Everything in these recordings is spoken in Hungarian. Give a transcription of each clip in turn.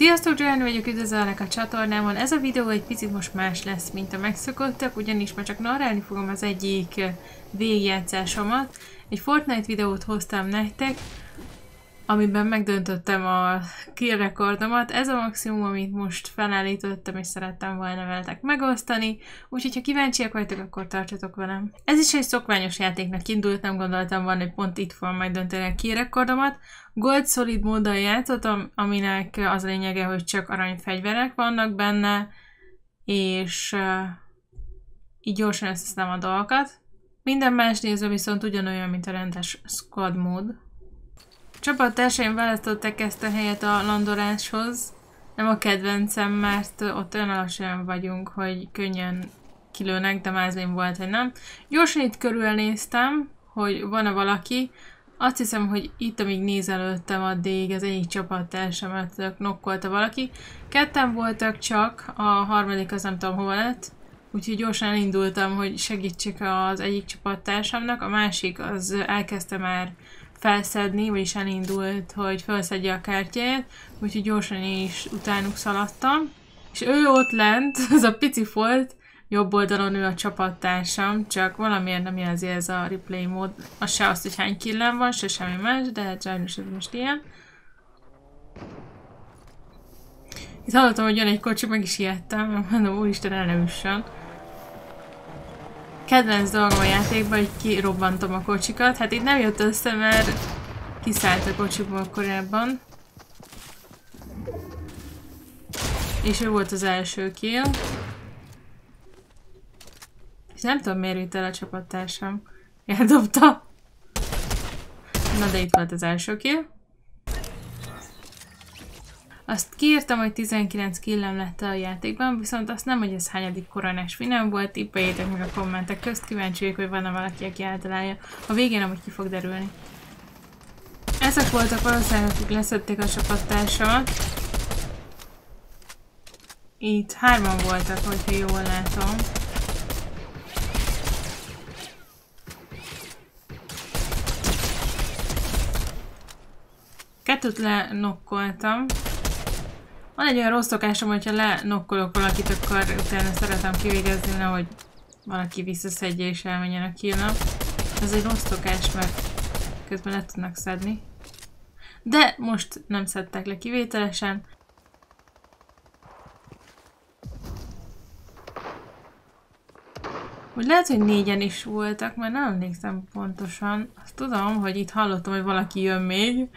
Sziasztok, Joannie vagyok, üdvözöllek a csatornámon. Ez a videó egy picit most más lesz, mint a megszokottak, ugyanis már csak narrálni fogom az egyik végjátszásomat. Egy Fortnite videót hoztam nektek, amiben megdöntöttem a kill rekordomat. Ez a maximum, amit most felállítottam, és szerettem volna veletek megosztani, úgyhogy ha kíváncsiak vagytok, akkor tartsatok velem. Ez is egy szokványos játéknak indult, nem gondoltam volna, hogy pont itt fogom megdönteni a kill rekordomat. Gold Solid móddal játszottam, aminek az a lényege, hogy csak aranyfegyverek vannak benne, és így gyorsan összeszedem a dolgokat. Minden más nézve viszont ugyanolyan, mint a rendes squad mód. Csapattársaim választották ezt a helyet a landoláshoz. Nem a kedvencem, mert ott olyan alacsonyan vagyunk, hogy könnyen kilőnek, de mázlim volt, hogy nem. Gyorsan itt körülnéztem, hogy van-e valaki. Azt hiszem, hogy itt, amíg nézelődtem, addig az egyik csapattársamat nokkolta valaki. Ketten voltak csak, a harmadik az nem tudom hova lett. Úgyhogy gyorsan indultam, hogy segítsek az egyik csapattársamnak. A másik az elkezdte már felszedni, vagyis elindult, hogy felszedje a kártyáját, úgyhogy gyorsan én is utánuk szaladtam. És ő ott lent, az a pici folt, jobb oldalon ő a csapattársam, csak valamiért nem jelzi ez a replay mód. Az se azt, hogy hány killem van, se semmi más, de hát sajnos ez most ilyen. Itt hallottam, hogy jön egy kocsi, meg is ijedtem, mondom, úristen, el ne üssön. Kedvenc dolgom a játékban, hogy kirobbantom a kocsikat. Hát itt nem jött össze, mert kiszállt a kocsiból korábban. És ő volt az első kill. És nem tudom, miért jött el a csapattársam. Eldobta. Na de itt volt az első kill. Azt kiírtam, hogy 19 killem lett a játékban, viszont azt nem, hogy ez hányadik koronás finem volt, tippeljétek meg a kommentek közt, kíváncsi vagyok, hogy van-e valaki, aki eltalálja. A végén amúgy ki fog derülni. Ezek voltak valószínűleg, akik leszedték a csapattársamat. Itt hárman voltak, hogyha jól látom. Kettőt lenokkoltam. Van egy olyan rossz szokásom, hogyha lenokkolok valakit, akkor utána szeretem kivégezni, nehogy valaki visszaszedje és elmenjen a killnap. Ez egy rossz szokás, mert közben le tudnak szedni. De most nem szedtek le kivételesen. Úgy lehet, hogy négyen is voltak, mert nem emlékszem pontosan. Azt tudom, hogy itt hallottam, hogy valaki jön még.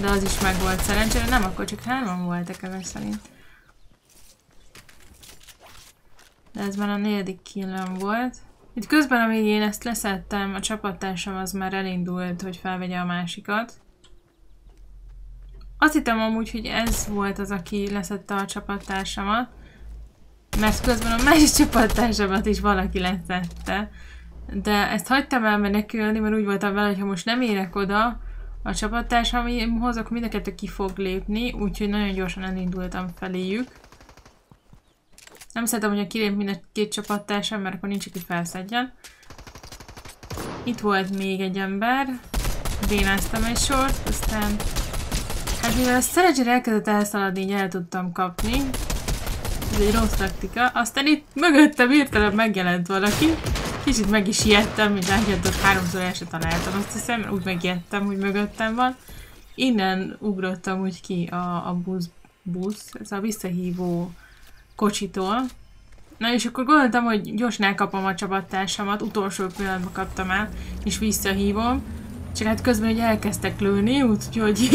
De az is meg volt szerencsére, nem, akkor csak hárman voltak ezek szerint. De ez már a negyedik killem volt. Itt közben, amíg én ezt leszettem, a csapattársam az már elindult, hogy felvegye a másikat. Azt hittem amúgy, hogy ez volt az, aki leszette a csapattársamat. Mert közben a másik csapattársamat is valaki leszette. De ezt hagytam elmenekülni, mert úgy voltam vele, hogy ha most nem érek oda, a csapattársamhoz, akkor mind a kettő ki fog lépni, úgyhogy nagyon gyorsan elindultam feléjük. Nem szeretem, hogyha kilép mind a két csapattársam, mert akkor nincs, aki felszedjen. Itt volt még egy ember, bénáztam egy sort, aztán... Hát mivel a szerencsére elkezdett elszaladni, így el tudtam kapni. Ez egy rossz taktika. Aztán itt mögöttem hirtelen megjelent valaki. Kicsit meg is ijedtem, mint látjátok, ott háromszor el se találtam, azt hiszem, mert úgy megijedtem, hogy mögöttem van. Innen ugrottam úgy ki a busz, ez a visszahívó kocsitól. Na és akkor gondoltam, hogy gyorsan elkapom a csapattársamat, utolsó pillanatban kaptam el, és visszahívom. Csak hát közben ugye elkezdtek lőni, úgyhogy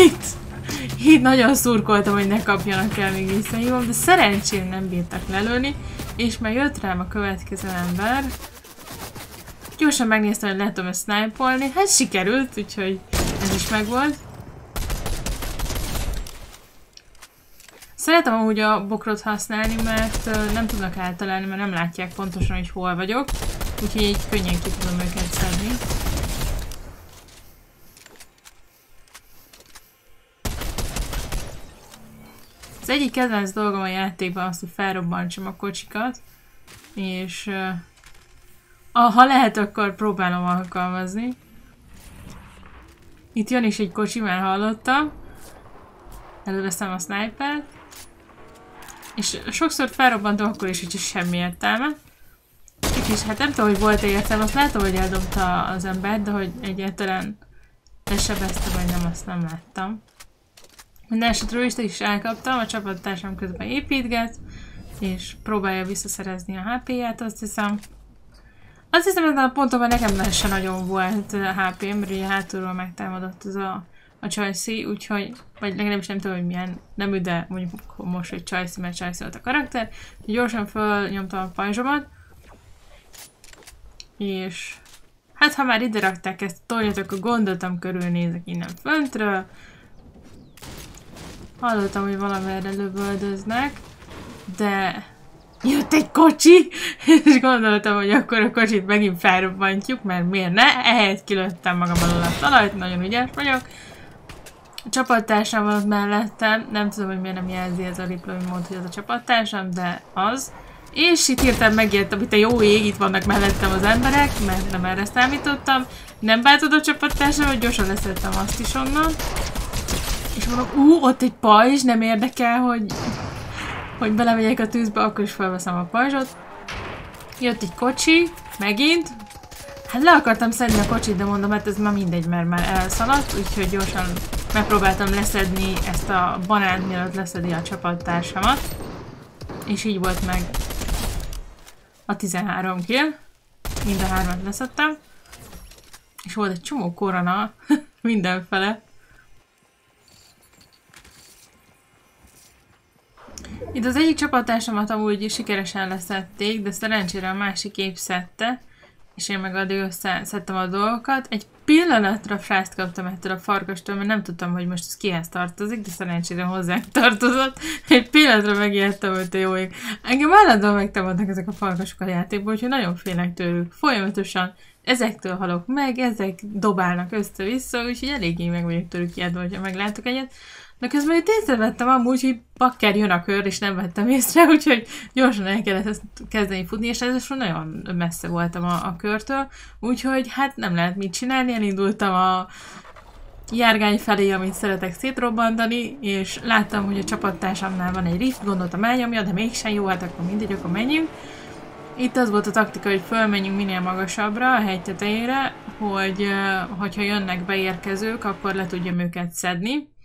itt nagyon szurkoltam, hogy ne kapjanak el, még visszahívom, de szerencsére nem bírtak lelőni, és már jött rám a következő ember. Gyorsan megnéztem, hogy lehet tudom ezt snipe-olni. Hát sikerült, úgyhogy ez is megvolt. Szeretem amúgy a bokrot használni, mert nem tudnak eltalálni, mert nem látják pontosan, hogy hol vagyok. Úgyhogy így könnyen ki tudom őket szedni. Az egyik kedvenc dolgom a játékban az, hogy felrobbantsam a kocsikat. És... ha lehet, akkor próbálom alkalmazni. Itt jön is egy kocsi, már hallottam. Előveszem a snipert. És sokszor felrobbantom akkor is, úgyhogy semmi értelme. És hát nem tudom, hogy volt-e értelme, azt látom, hogy eldobta az embert, de hogy egyáltalán lesebezte vagy nem, azt nem láttam. Minden esetről is elkaptam, a csapattársam közben építget, és próbálja visszaszerezni a HP-ját, azt hiszem. Azt hiszem, ezen a ponton nekem se nagyon volt HP-m, mert ugye hátulról megtámadott az a Csajci, úgyhogy, vagy legalábbis nem tudom, hogy milyen nemű, de mondjuk most, hogy Csajci, mert Csajci volt a karakter. Gyorsan fölnyomtam a pajzsomat, és hát ha már ide rakták ezt a tornyot, akkor gondoltam, körülnézek innen föntről. Hallottam, hogy valamerre lövöldöznek, de jött egy kocsi, és gondoltam, hogy akkor a kocsit megint felrobbantjuk, mert miért ne? Ehhez kilőttem magam alól a talajt, nagyon ügyes vagyok. A csapattársam az mellettem, nem tudom, hogy miért nem jelzi ez a replay mód, hogy az a csapattársam, de az. És itt hirtelen megijedtem, hogy te jó ég, itt vannak mellettem az emberek, mert nem erre számítottam. Nem bántod a csapattársam, hogy gyorsan leszettem azt is onnan. És mondom, ott egy pajzs, nem érdekel, hogy belemegyek a tűzbe, akkor is felveszem a pajzsot. Jött egy kocsi, megint. Hát le akartam szedni a kocsit, de mondom, hát ez már mindegy, mert már elszaladt, úgyhogy gyorsan megpróbáltam leszedni ezt a banánt, mielőtt leszedi a csapattársamat. És így volt meg a 13 kill. Mind a hármat leszedtem. És volt egy csomó korona mindenfele. Itt az egyik csapattársamat amúgy sikeresen leszették, de szerencsére a másik épp szedte, és én meg addig összeszedtem a dolgokat. Egy pillanatra frászt kaptam ettől a farkastól, mert nem tudtam, hogy most ez kihez tartozik, de szerencsére hozzánk tartozott. Egy pillanatra megijedtem, hogy te jó ég. Engem állandóan megtámadnak ezek a farkasok a játékból, úgyhogy nagyon félek tőlük. Folyamatosan ezektől halok meg, ezek dobálnak össze-vissza, úgyhogy eléggé meg vagyok tőlük ijedve, hogyha meglátok egyet. De közben itt észrevettem amúgy, hogy bakker jön a kör, és nem vettem észre, úgyhogy gyorsan el kellett kezdeni futni, és ezzel nagyon messze voltam a körtől, úgyhogy hát nem lehet mit csinálni, elindultam a járgány felé, amit szeretek szétrobbantani, és láttam, hogy a csapattársamnál van egy rift, gondoltam elnyomja, de mégsem jó, hát akkor mindegy, akkor menjünk. Itt az volt a taktika, hogy fölmenjünk minél magasabbra, a hegy tetejére, hogy hogyha jönnek beérkezők, akkor le tudjam őket szedni.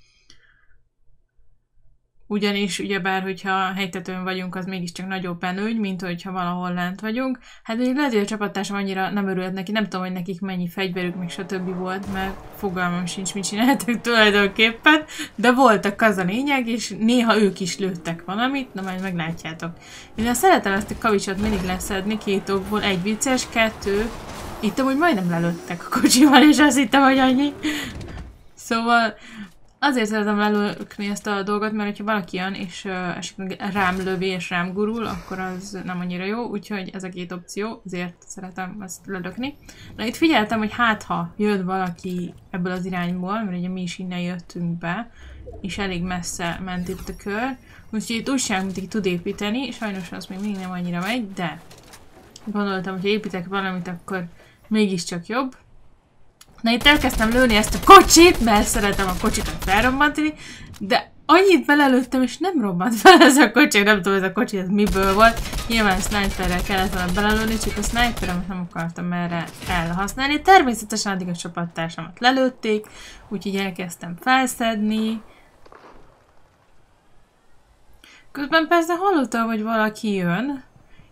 Ugyanis ugyebár, hogyha hegytetőn vagyunk, az mégiscsak nagyobb benőgy, mint hogyha valahol lent vagyunk. Hát még lehet, hogy a csapattársam annyira nem örült neki, nem tudom, hogy nekik mennyi fegyverük, meg stb. Volt, mert fogalmam sincs, mit csináltak tulajdonképpen, de voltak az a lényeg, és néha ők is lőttek valamit, na majd meglátjátok. Én szeretem ezt a kavicsot mindig leszedni, két okból, egy vicces, kettő. Itt amúgy majdnem lelőttek a kocsival, és azt hittem, hogy annyi. Szóval... Azért szeretem lelökni ezt a dolgot, mert ha valaki jön és rám lövi és rám gurul, akkor az nem annyira jó, úgyhogy ez a két opció, azért szeretem ezt lelökni. Na itt figyeltem, hogy hát ha jött valaki ebből az irányból, mert ugye mi is innen jöttünk be, és elég messze ment itt a kör, úgyhogy itt újságműtig tud építeni, sajnos az még mindig nem annyira megy, de gondoltam, hogy ha építek valamit, akkor mégiscsak jobb. Na itt elkezdtem lőni ezt a kocsit, mert szeretem a kocsikat felrobbantani, de annyit belelőttem, és nem robbant fel ez a kocsi, nem tudom, ez a kocsi ez miből volt. Nyilván sniperrel kellett volna belelőni, csak a sniperemet nem akartam erre elhasználni. Természetesen addig a csapattársamat lelőtték, úgyhogy elkezdtem felszedni. Közben persze hallottam, hogy valaki jön,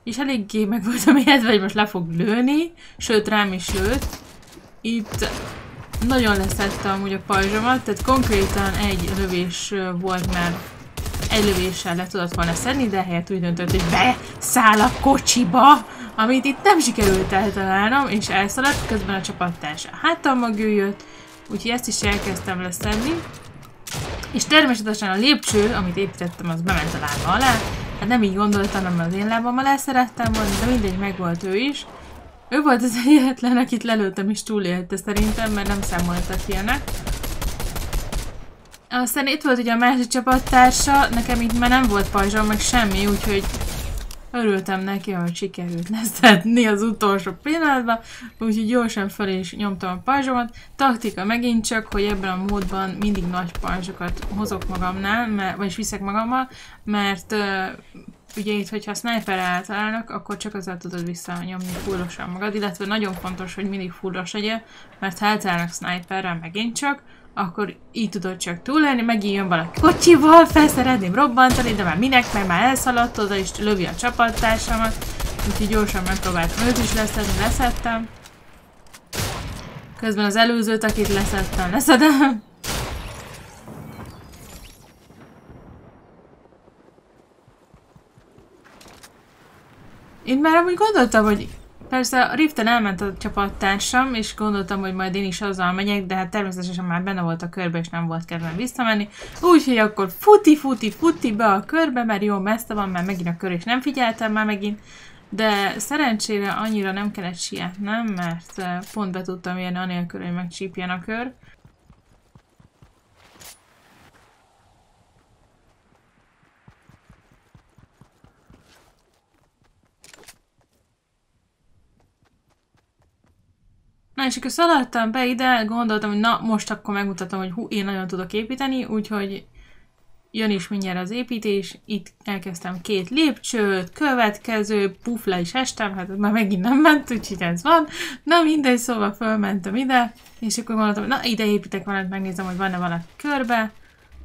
és eléggé meg voltam ijedve, hogy most le fog lőni, sőt rám is lőtt. Itt nagyon leszedtem amúgy a pajzsomat, tehát konkrétan egy lövés volt, mert egy lövéssel le tudott volna szedni, de helyett úgy döntött, hogy beszáll a kocsiba, amit itt nem sikerült eltalálnom, és elszaladt, közben a csapattárs a hátam mögül jött, úgyhogy ezt is elkezdtem leszedni. És természetesen a lépcső, amit építettem, az bement a lába alá, hát nem így gondoltam, hanem az én lábam alá szerettem volna, de mindegy, megvolt ő is. Ő volt az egyetlen, akit lelőttem és túlélte szerintem, mert nem számoltak ilyenek. Aztán itt volt ugye a másik csapattársa, nekem itt már nem volt pajzsom, meg semmi, úgyhogy Örültem neki, hogy sikerült leszedni az utolsó pillanatban, úgyhogy gyorsan fel is nyomtam a pajzsomat. Taktika megint csak, hogy ebben a módban mindig nagy pajzsokat hozok magamnál, vagyis viszek magammal, mert ugye itt, hogyha a sniper eltalálnak, akkor csak azzal tudod visszanyomni fullosan magad, illetve nagyon fontos, hogy mindig fullos legyél, mert ha eltalálnak sniperrel megint csak, akkor így tudod csak túlélni, megint jön valaki kocsival, felszeredném robbantani, de már minek, mert már elszaladt oda és lövi a csapattársamat, úgyhogy gyorsan megpróbáltam őt is leszedni, leszettem. Közben az előzőt, akit leszettem, leszedem. Én már amúgy gondoltam, hogy persze a Riften elment a csapattársam, és gondoltam, hogy majd én is azzal megyek, de hát természetesen már benne volt a körbe, és nem volt kedvem visszamenni. Úgyhogy akkor futi be a körbe, mert jó messze van, mert megint a kör, és nem figyeltem már megint. De szerencsére annyira nem kellett sietnem, mert pont be tudtam érni anélkül, hogy megcsípjen a kör. Na, és akkor szaladtam be ide, gondoltam, hogy na, most akkor megmutatom, hogy hú, én nagyon tudok építeni, úgyhogy jön is mindjárt az építés. Itt elkezdtem 2 lépcsőt, következő, puf, le is estem, hát már megint nem ment, úgyhogy ez van. Na mindegy, szóval fölmentem ide, és akkor gondoltam, na ide építek valamit, megnézem, hogy van-e valaki körbe.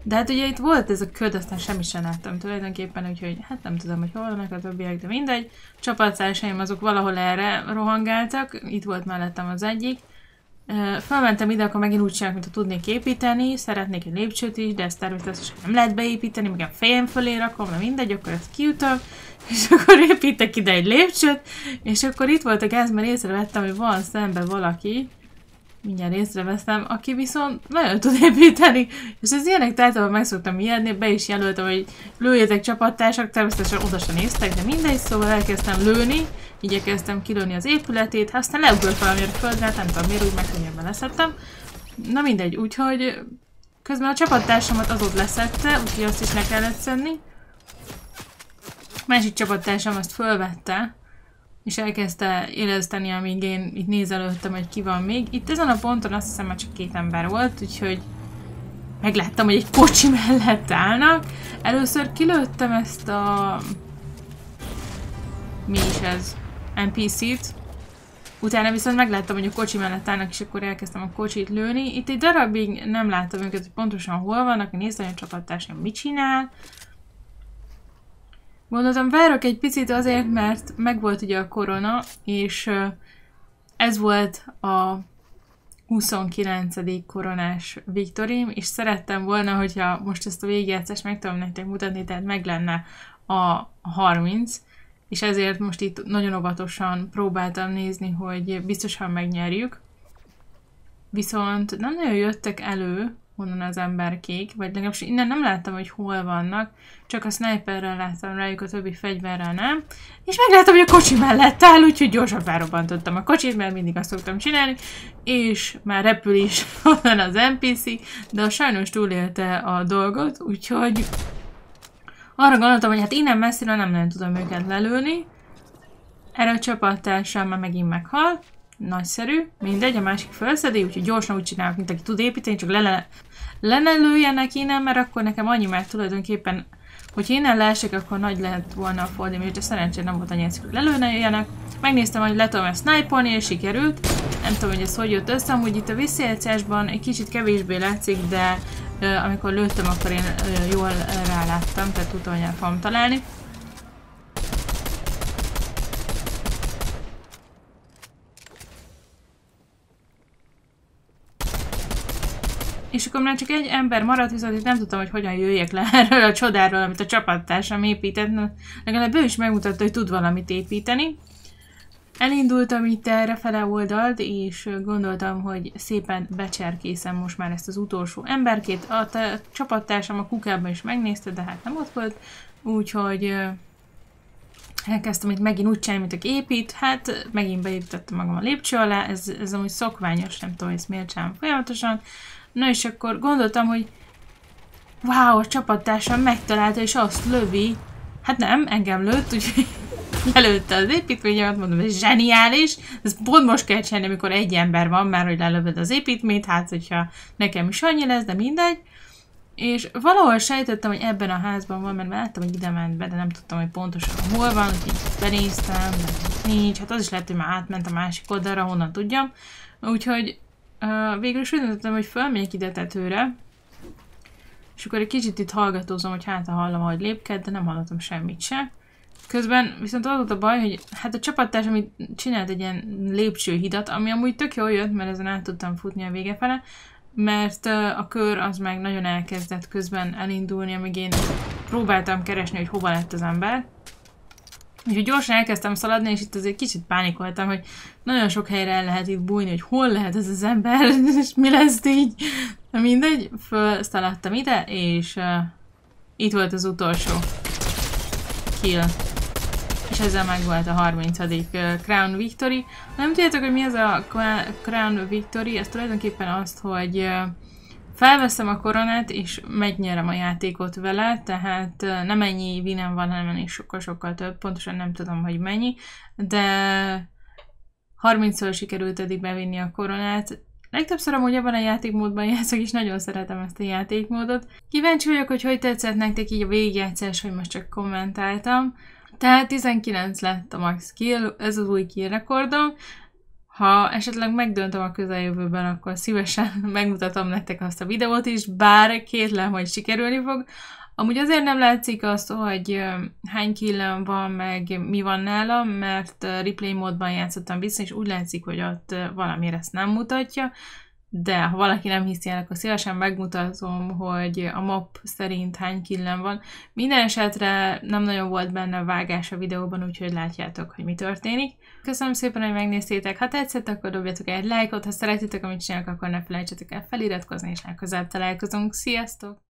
De hát ugye itt volt ez a köd, aztán semmit sem láttam tulajdonképpen, úgyhogy hát nem tudom, hogy hol vannak a többiek, de mindegy. Csapattársaim azok valahol erre rohangáltak, itt volt mellettem az egyik. Fölmentem ide, akkor megint úgy csinálok, mintha tudnék építeni, szeretnék egy lépcsőt is, de ezt természetesen nem lehet beépíteni, meg a fejem fölé rakom, de mindegy, akkor ezt kiütöm, és akkor építek ide egy lépcsőt, és akkor itt volt a gáz, mert észrevettem, hogy van szemben valaki, mindjárt észreveszem, aki viszont nagyon tud építeni, és az ilyenek tárgyában meg szoktam ijedni, be is jelöltem, hogy lőjetek csapattársak, természetesen oda sem néztek, de mindegy, szóval elkezdtem lőni, igyekeztem kilőni az épületét, aztán leugrott valamire földre, nem tudom miért, úgy megkönnyebben leszettem. Na mindegy, úgyhogy közben a csapattársamat az ott leszette, úgyhogy azt is le kellett szedni. Másik csapattársam azt fölvette, és elkezdte éleszteni, amíg én itt nézelődtem, hogy ki van még. Itt ezen a ponton azt hiszem, hogy csak 2 ember volt, úgyhogy megláttam, hogy egy kocsi mellett állnak. Először kilőttem ezt a... mi is ez? NPC-t. Utána viszont megláttam, hogy a kocsi mellett állnak, és akkor elkezdtem a kocsit lőni. Itt egy darabig nem láttam őket, hogy pontosan hol vannak, néztem, hogy a csapattársam mit csinál. Gondoltam, várok egy picit azért, mert megvolt ugye a korona, és ez volt a 29. koronás victorim, és szerettem volna, hogyha most ezt a végjátszást meg tudom nektek mutatni, tehát meg lenne a 30, és ezért most itt nagyon óvatosan próbáltam nézni, hogy biztosan megnyerjük. Viszont nem nagyon jöttek elő honnan az emberkék, vagy legalábbis innen nem láttam, hogy hol vannak, csak a sniperrel láttam rájuk, a többi fegyverrel nem, és megláttam, hogy a kocsi mellett áll, úgyhogy gyorsan felrobbantottam a kocsit, mert mindig azt szoktam csinálni, és már repül is onnan az NPC, de sajnos túlélte a dolgot, úgyhogy arra gondoltam, hogy hát innen messzire nem tudom őket lelőni, erre a csapattársam már megint meghal. Nagyszerű, mindegy, a másik felszedi, úgyhogy gyorsan úgy csinálok, mint aki tud építeni, csak lelőjenek innen, mert akkor nekem annyi már tulajdonképpen, hogyha innen leesek, akkor nagy lehet volna a fordulni, és de szerencsére nem volt annyi egyszer, hogy lelőjenek. Megnéztem, hogy le tudom ezt sniperni, és sikerült. Nem tudom, hogy ez hogy jött össze, amúgy itt a visszajátszásban egy kicsit kevésbé látszik, de amikor lőttem, akkor én jól ráláttam, tehát tudtam, hogy el fogom találni. És akkor már csak egy ember maradt, viszont itt nem tudtam, hogy hogyan jöjjek le erről a csodáról, amit a csapattársam épített. Na, legalább ő is megmutatta, hogy tud valamit építeni. Elindultam itt errefele oldalt, és gondoltam, hogy szépen becserkészem most már ezt az utolsó emberkét. A csapattársam a kukában is megnézte, de hát nem ott volt. Úgyhogy elkezdtem itt megint úgy csinálni, mint aki épít. Hát megint beépítettem magam a lépcső alá. Ez amúgy szokványos, nem tudom, hogy ezt miért csinálom folyamatosan. Na és akkor gondoltam, hogy wow, a csapattársam megtalálta, és azt lövi. Hát nem, engem lőtt, úgyhogy lelőtte az építményemet, mondom, ez zseniális. Ez pont most kell csinálni, amikor egy ember van már, hogy lelövöd az építményt, hát hogyha nekem is annyi lesz, de mindegy. És valahol sejtettem, hogy ebben a házban van, mert láttam, hogy ide ment be, de nem tudtam, hogy pontosan hol van, így benéztem, de nincs, hát az is lehet, hogy már átment a másik oldalra, honnan tudjam. Úgyhogy végül is úgy döntöttem, hogy fölmegyek ide tetőre, és akkor egy kicsit itt hallgatózom, hogy hát hallom, hogy lépked, de nem hallottam semmit se. Közben viszont az volt a baj, hogy hát a csapattárs, amit csinált egy ilyen lépcsőhidat, ami amúgy tök jól jött, mert ezen át tudtam futni a vége fele, mert a kör az meg nagyon elkezdett közben elindulni, amíg én próbáltam keresni, hogy hova lett az ember. Úgyhogy gyorsan elkezdtem szaladni, és itt azért kicsit pánikoltam, hogy nagyon sok helyre el lehet itt bújni, hogy hol lehet ez az ember, és mi lesz így. Na mindegy, felszaladtam ide, és itt volt az utolsó kill. És ezzel meg volt a 30. Crown Victory. Nem tudjátok, hogy mi ez a Crown Victory, ez tulajdonképpen azt, hogy felveszem a koronát, és megnyerem a játékot vele, tehát nem ennyi vinem van, hanem ennél sokkal-sokkal több, pontosan nem tudom, hogy mennyi, de 30-szor sikerült eddig bevinni a koronát. Legtöbbször amúgy ebben a játékmódban játszok, és nagyon szeretem ezt a játékmódot. Kíváncsi vagyok, hogy hogy tetszett nektek így a végigjátszás, hogy most csak kommentáltam. Tehát 19 lett a max kill, ez az új kill rekordom. Ha esetleg megdöntöm a közeljövőben, akkor szívesen megmutatom nektek azt a videót is, bár kétlem, hogy sikerülni fog. Amúgy azért nem látszik azt, hogy hány killem van, meg mi van nálam, mert replay módban játszottam vissza, és úgy látszik, hogy ott valamiért ezt nem mutatja. De ha valaki nem hiszi el, akkor szívesen megmutatom, hogy a map szerint hány killem van. Minden esetre nem nagyon volt benne vágás a videóban, úgyhogy látjátok, hogy mi történik. Köszönöm szépen, hogy megnéztétek, ha tetszett, akkor dobjatok egy lájkot, ha szeretitek, amit csinálok, akkor ne felejtsetek el feliratkozni, és legközelebb találkozunk. Sziasztok!